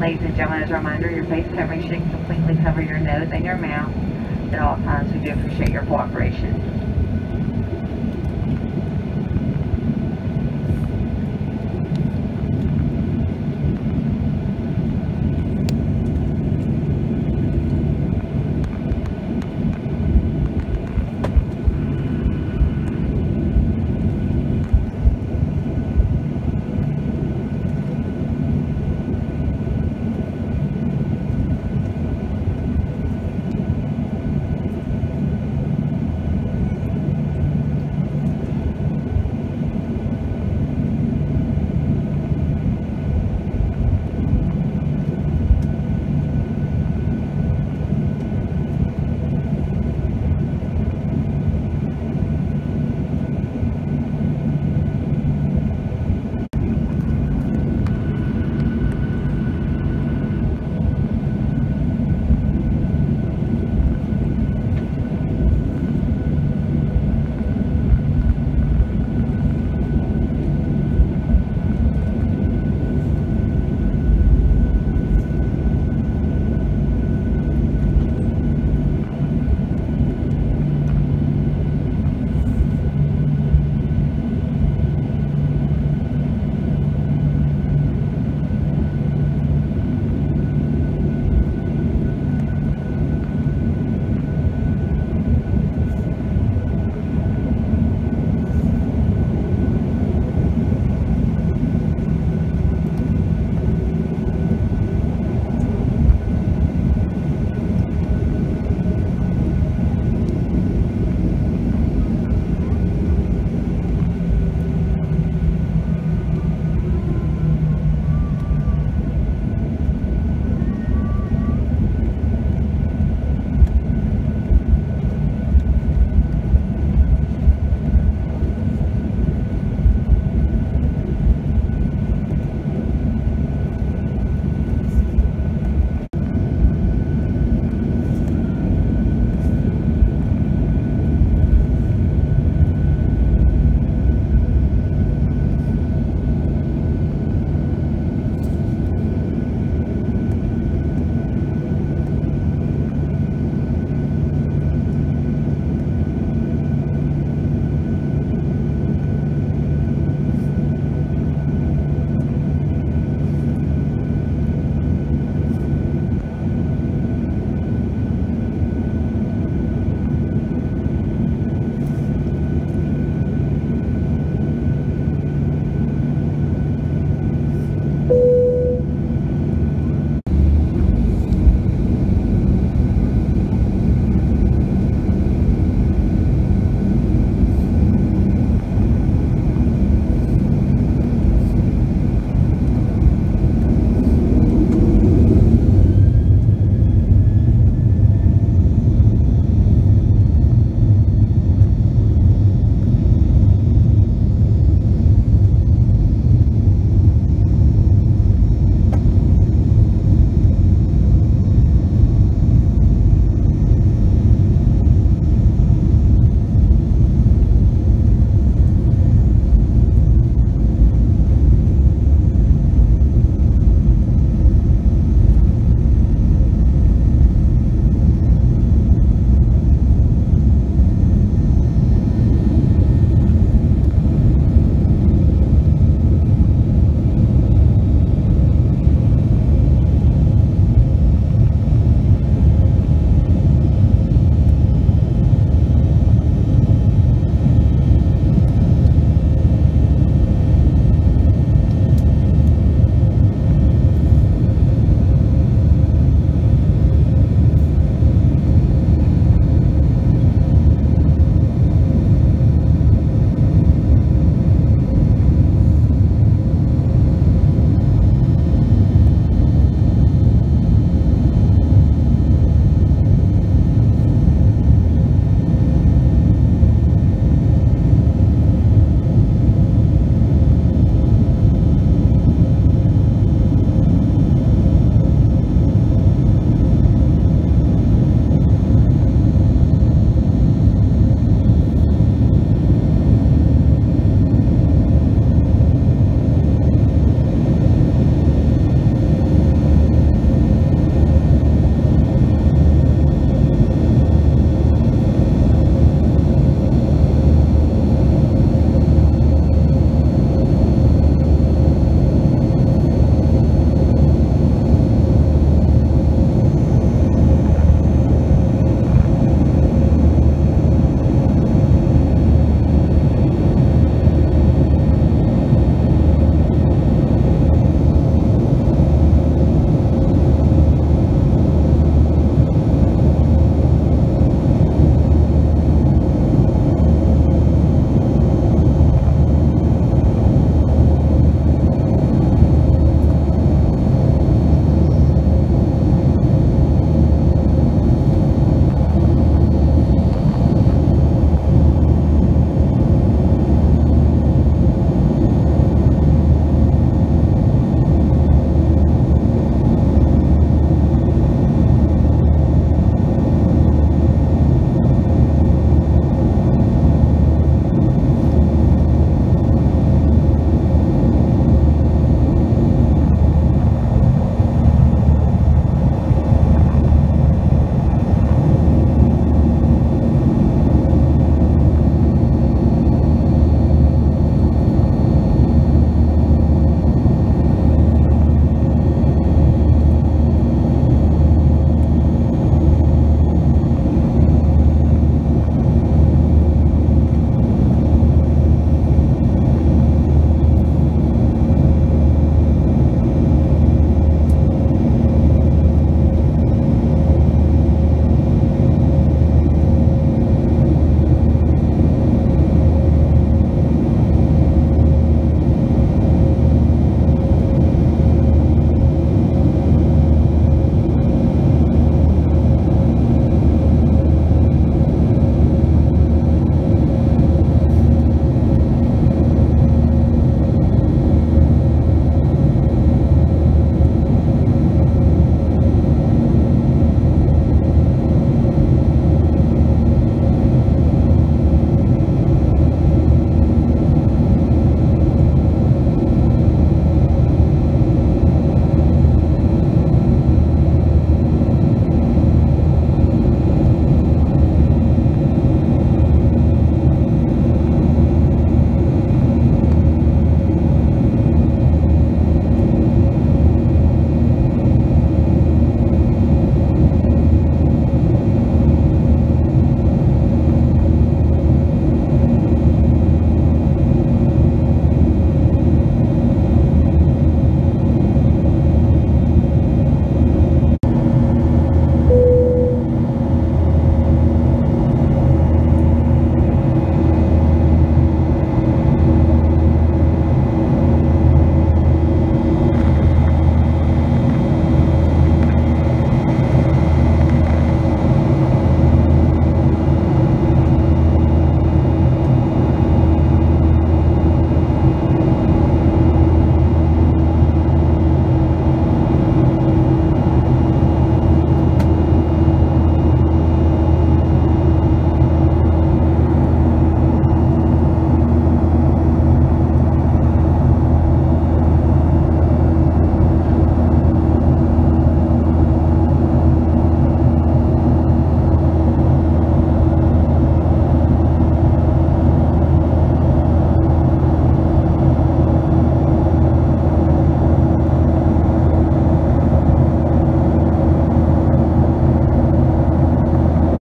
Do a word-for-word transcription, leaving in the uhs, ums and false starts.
Ladies and gentlemen, as a reminder, your face covering should completely cover your nose and your mouth at all times. We do appreciate your cooperation.